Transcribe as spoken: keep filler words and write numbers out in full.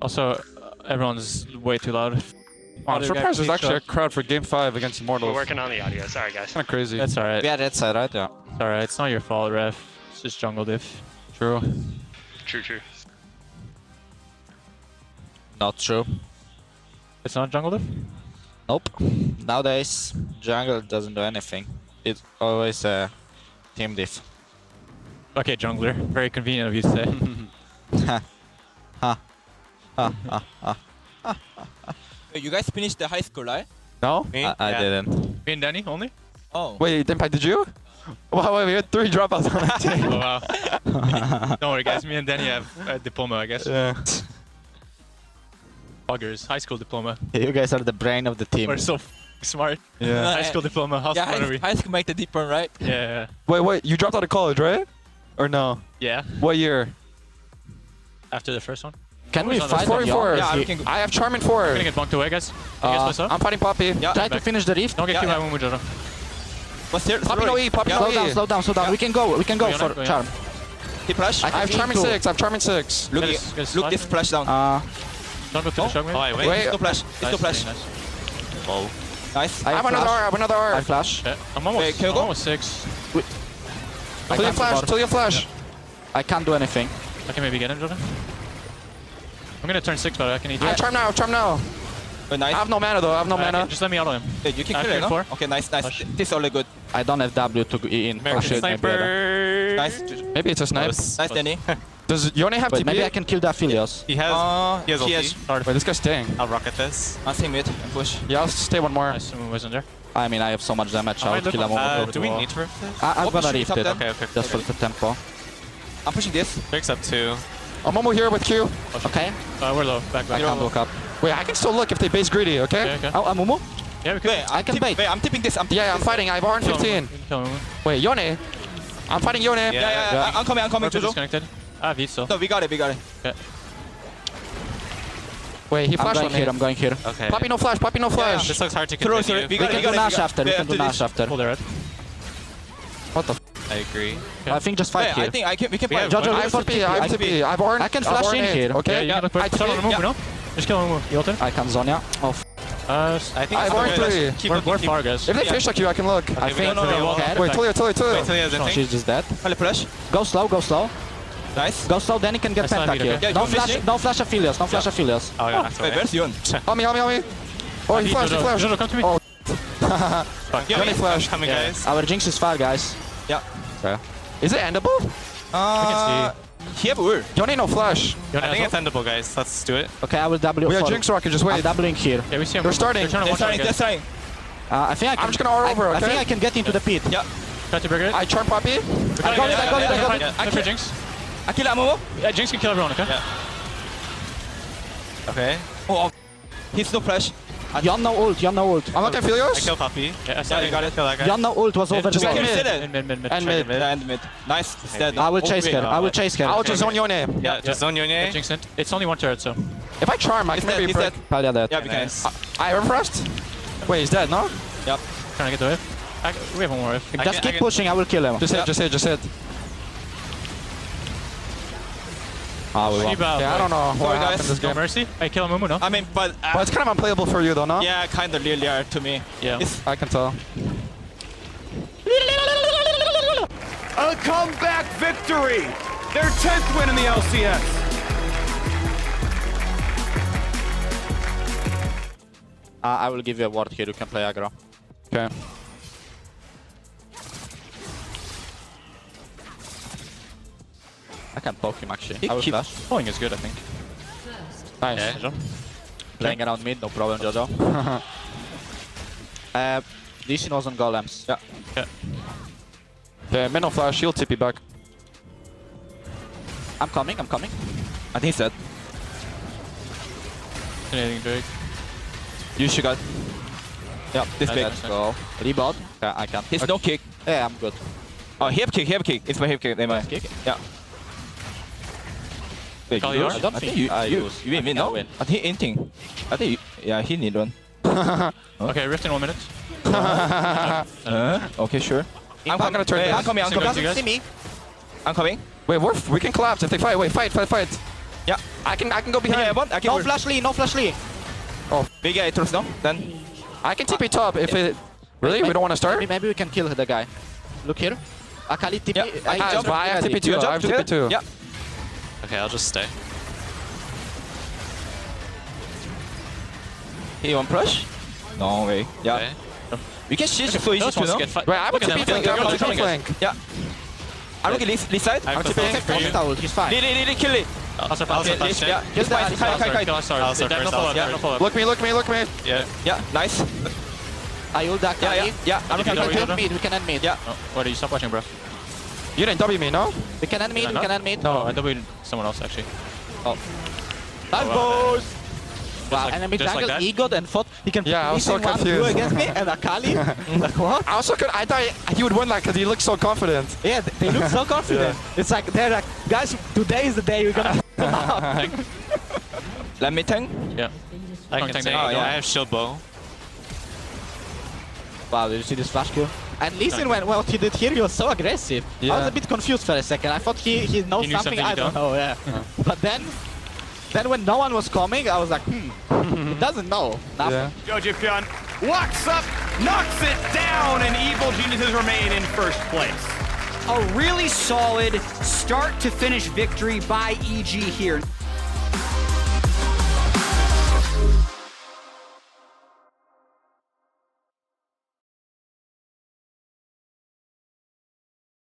Also, everyone's way too loud. I'm surprised there's actually a crowd for Game five against Immortals. We're working on the audio, sorry guys. Kinda crazy. That's alright. Yeah, that's alright, yeah. It's alright, it's not your fault, ref. It's just jungle diff. True. True, true. Not true. It's not jungle diff? Nope. Nowadays, jungle doesn't do anything. It's always a uh, team diff. Okay, jungler. Very convenient of you to say. Ha. Ha. Ha. Ha. Ha. Ha. Ha. You guys finished the high school, right? No, Me? I, I yeah. didn't. Me and Danny only? Oh. Wait, Dempai, did you? Wow, wait, we had three dropouts on that team. Oh, wow. Don't worry, guys. Me and Danny have a diploma, I guess. Yeah. Buggers. High school diploma. Yeah, you guys are the brain of the team. We're so f smart. Yeah. High school diploma. How yeah, smart high, are we? High school make the deep one, right? Yeah, yeah. Wait, wait. You dropped out of college, right? Or no? Yeah. What year? After the first one. Can we fight on four? Yeah, we I have Charmin four. I'm gonna get bunked away, guys. Uh, guys I'm fighting Poppy. Yeah. Try to finish the rift. Don't get killed by one with Jojo. Poppy no E, Poppy yeah. no E. Slow down, slow down, slow down. Yeah. We can go, we can go, go for on, Charm. Go he flash. I, I have Charmin six, I have Charmin six. Look, look, look, look this flash down. Uh, Don't go to oh. the Shogun. Oh, wait, wait. It's flash. It's nice, flash. Nice. Oh. Nice. I have, I have another R, I have another R. I flash. Yeah. I'm almost, I'm almost six. Till you flash, till you flash. I can't do anything. I can maybe get him, Jojo. I'm gonna turn six, but I can eat. I have Charm now, Charm now. Oh, nice. I have no mana though, I have no uh, mana. Just let me auto him. Yeah, you can I kill him, no? Okay, nice, nice. Push. This is only good. I don't have W to E in. American oh, sniper. Nice. Maybe it's a snipe. Nice, nice Danny. Does Yone have Wait, T P? Maybe I can kill that Philios. He has uh, He has ulti. He has... Wait, this guy's staying. I'll rocket this. I'll stay mid and push. Yeah, I'll stay one more. I assume it wasn't there. I mean, I have so much damage, I'll kill him over. Do we need to rift this? I'm gonna rift it. Okay, okay. Just for the tempo. I'm pushing this. Picks up two. I'm almost here with Q. Okay. Uh, we're low. Back, back. I can't look up. Wait, I can still look if they base greedy, okay? okay, okay. Oh, I'm Umu? Yeah, we can. Wait, I can bait. Wait, I'm tipping this. I'm tipping yeah, I'm this. fighting. I have R and fifteen. Wait, Yone. I'm fighting Yone. Yeah, yeah, yeah. yeah. I'm coming, I'm coming. We're disconnected. I have Vito. No, we got it, we got it. Okay. Wait, he flashed on here. I'm going here. Okay. Poppy no flash, Poppy no flash. Yeah. This looks hard to continue. Throw, we, we got, can do Nash after. We can do Nash after. Hold the red. What the f? I agree. Okay. I think just fight yeah, here. I think I can, we can fight. Jojo, I have T P, I have T P. I have Ornn. I can flash in here, okay? Yeah, I turn on the move, you know? Just kill him. You I can zone, yeah. Oh, f uh, I think I have three. Keep we're, looking, we're keep far, guys. If they yeah. fish like you, I can look. Okay, I think no, no, no, no. Wait, Tullia, Tullia, Tullia. She's just dead. Flash. Go slow, go slow. Nice. Go slow, then he can get pent here. Yeah, don't, don't flash, don't flash Aphelios, don't yeah. flash Aphelios. Oh, yeah. Oh. Wait, where's Yone? Help me, help me, help me. Oh, he flashed, he flashed. Jojo, come to me. Oh, fuck. Yone flashed. Coming, guys. Our Jinx is far, guys. Yeah. Is it endable? I can see. He have ult. Yone no flash. Yone I think it's endable, guys. Let's do it. Okay, I will W. We have Jinx Rocket, just wait. I'm doubling here. Yeah, we see him. They're starting. They're, they're starting, they're starting. Uh, I think I can, I'm just gonna R over, okay? I think I can get into yeah. the pit. Yeah. Try to break it. I charm Poppy. I got it, I got it, I got it. I kill Jinx. I kill Amumu. Yeah, Jinx can kill everyone, okay? Yeah. Okay. Oh, he's no flash. Yon no ult, Yon no ult. I'm not gonna feel yours. I kill Poppy. Yeah, I yeah, got it. Like Yon no ult was yeah, over the wall. Mid, mid, mid, mid. And mid. mid. And mid. Nice. It's dead. I will chase her. I will chase her. I will just zone Yone. Yeah, yeah, just zone Yone. Yeah, Jinx it. It's only one turret, so. If I charm, I he's can maybe break. Oh, yeah, dead. Yeah, we can. I refreshed. Wait, he's dead, no? Yep. Trying to get the whiff. We have one more whiff. Just keep pushing. I will kill him. Just hit, just hit, just hit. Ah, we won. Yeah, I don't know Sorry what guys. happened this no game. Mercy? I kill Amumu, no? I mean, but... Uh, well, it's kind of unplayable for you though, no? Yeah, kind of really hard to me. Yeah. It's I can tell. A comeback victory! Their tenth win in the L C S! Uh, I will give you a ward here, you can play aggro. Okay. I can poke him actually. He I will flash. Pulling is good, I think. Nice. Yeah, Jojo. Playing around mid, no problem, Jojo. uh, D C was on golems. Yeah. Yeah. Okay, mid no flash, shield T P back. I'm coming, I'm coming. I think he's dead. Anything, Drake? You should go. Yeah, this big. Let's go. Rebound. Yeah, I can. He's okay. no kick. Yeah, I'm good. Oh, hip kick, hip kick. It's my hip kick. They might kick. Yeah. Wait, you I don't I think, think you, I you, lose. You win, win, no? I, I think anything. I think, you, yeah, he need one. huh? Okay, rift in one minute. uh, okay, sure. I'm, I'm com gonna turn hey, I'm coming, I'm coming. See me. I'm coming. Wait, Worf, we can collapse if they fight. Wait, fight, fight, fight. Yeah, I can I can go behind. Yeah, yeah, I can no flash Lee, no flash Lee. Oh, we get Aether's now. Then I can T P top if it. Really? Maybe, we don't want to start? Maybe we can kill the guy. Look here. Akali T P. Yep. I, I, I have T P too. I have T P too. Yep. Okay, I'll just stay. He won't push? No way. Yeah. Okay. No. We can shield for easy to get fight. Wait, I'm T P flank. I'm T P flank. Yeah. I'm looking left side. I'm T P flank. He's fine. Lee, Lee, kill Lee. I'll also pass. Yeah. He's fine. Look me, look me, look me. Yeah. Yeah. Nice. I ult that guy. Yeah, yeah. We can end mid, we can end mid. Yeah. Oh, what are you? Stop watching, bro. You didn't W me, no? We can end mid, we can end mid. No, I W someone else, actually. Oh. Nice boss! Wow, and enemy jungle egoed and thought he can yeah, so one blue against me and Akali. Like, what? I also could, I thought he would win, like, because he looked so confident. Yeah, they look so confident. Yeah. It's like, they're like, guys, today is the day we're gonna come out. Let me tank? Yeah. I can tank. I have shield bow. Wow, did you see this flash kill? And listen, when what he did here, he was so aggressive. Yeah. I was a bit confused for a second. I thought he he knows he something, something I don't know. Yeah. Oh. But then, then when no one was coming, I was like, hmm, he doesn't know nothing. Yeah. jojopyun walks up, knocks it down, and Evil Geniuses remain in first place. A really solid start to finish victory by E G here.